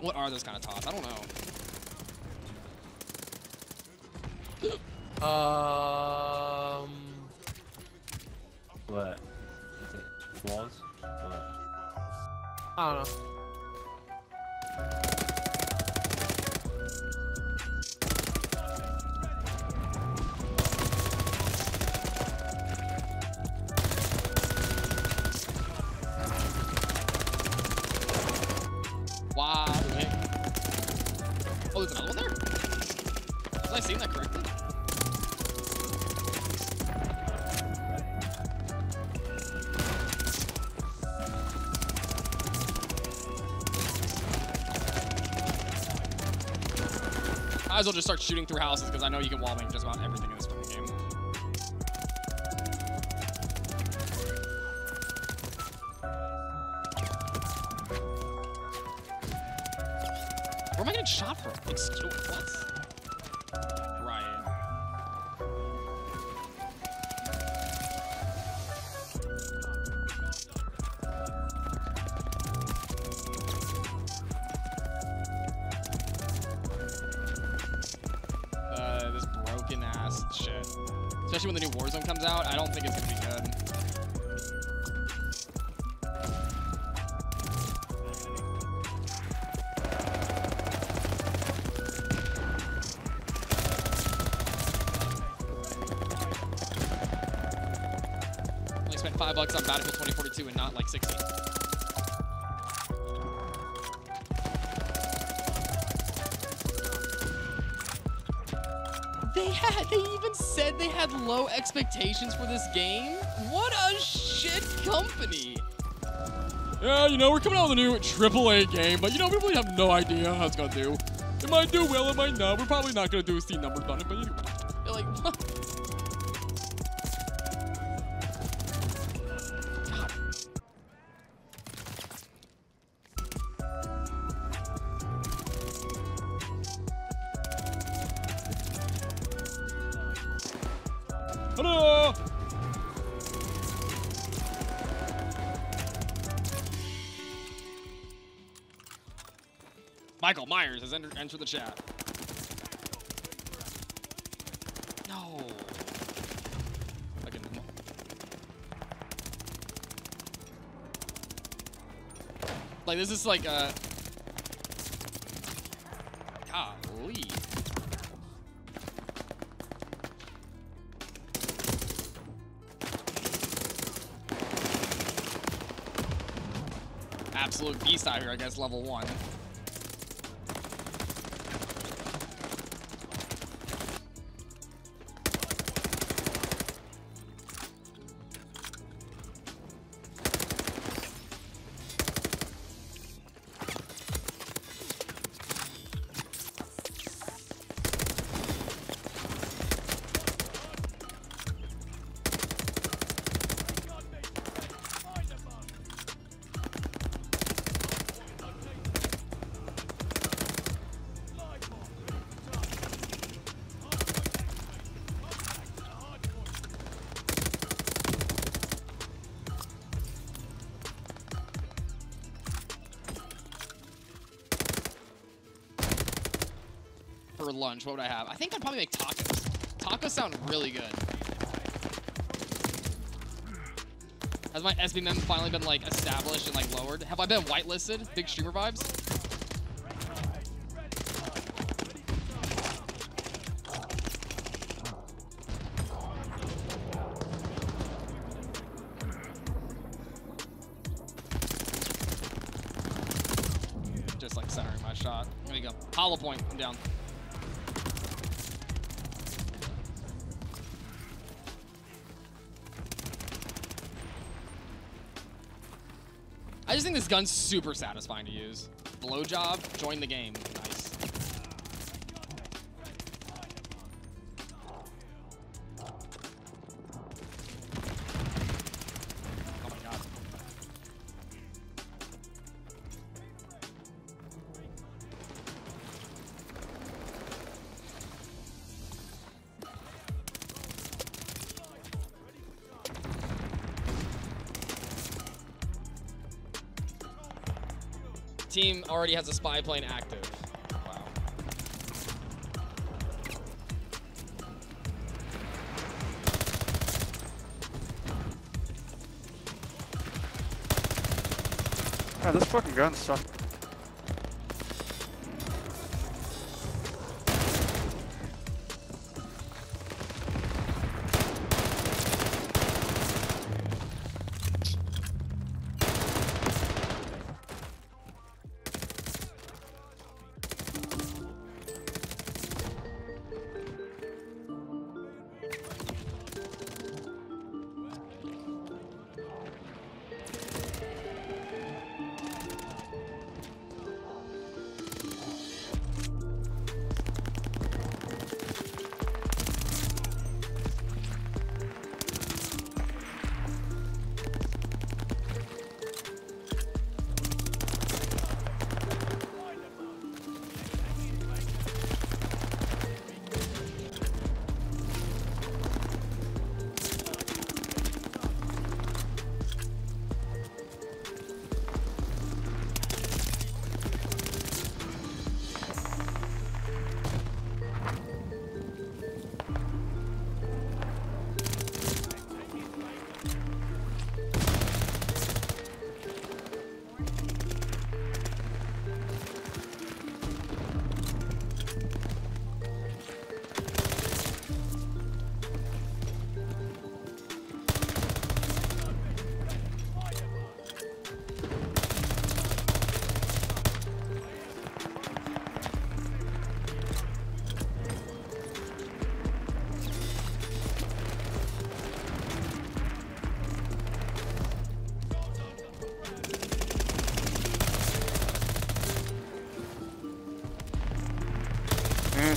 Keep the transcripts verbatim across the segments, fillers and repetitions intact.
What are those kind of taunts? I don't know. Um. What? Is it walls? What? I don't know. Wow, wait. Oh, there's another one there? Was I seeing that correctly? Might as well just start shooting through houses because I know you can wallbang just about everything in this fucking game. Where am I getting shot from? Excuse me, what? Ryan. Uh, this broken ass shit. Especially when the new Warzone comes out, I don't think it's gonna be good. Spent five bucks on Battlefield twenty forty-two and not like sixty. They had, they even said they had low expectations for this game. What a shit company. Yeah, you know, we're coming out with a new triple A game, but you know, we really have no idea how it's gonna do. It might do well, it might not. We're probably not gonna do a C numbers on it, but anyway. They're like, what? Hello. Michael Myers has entered entered the chat. No. Fucking. Like this is like uh. Golly. Absolute beast out here, I guess, level one. For lunch, what would I have? I think I'd probably make tacos. Tacos sound really good. Has my S P M finally been like established and like lowered? Have I been whitelisted? Big streamer vibes? Just like centering my shot. There you go. Hollow point. I'm down. I just think this gun's super satisfying to use. Blowjob, join the game. Nice. Oh my god. team already has a spy plane active. Wow. Yeah, this fucking gun sucks.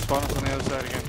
Spawn us on the other side again.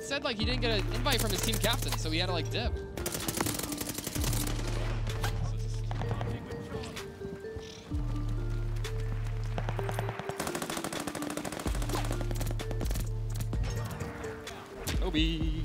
Said like he didn't get an invite from his team captain, so he had to like dip. Obi.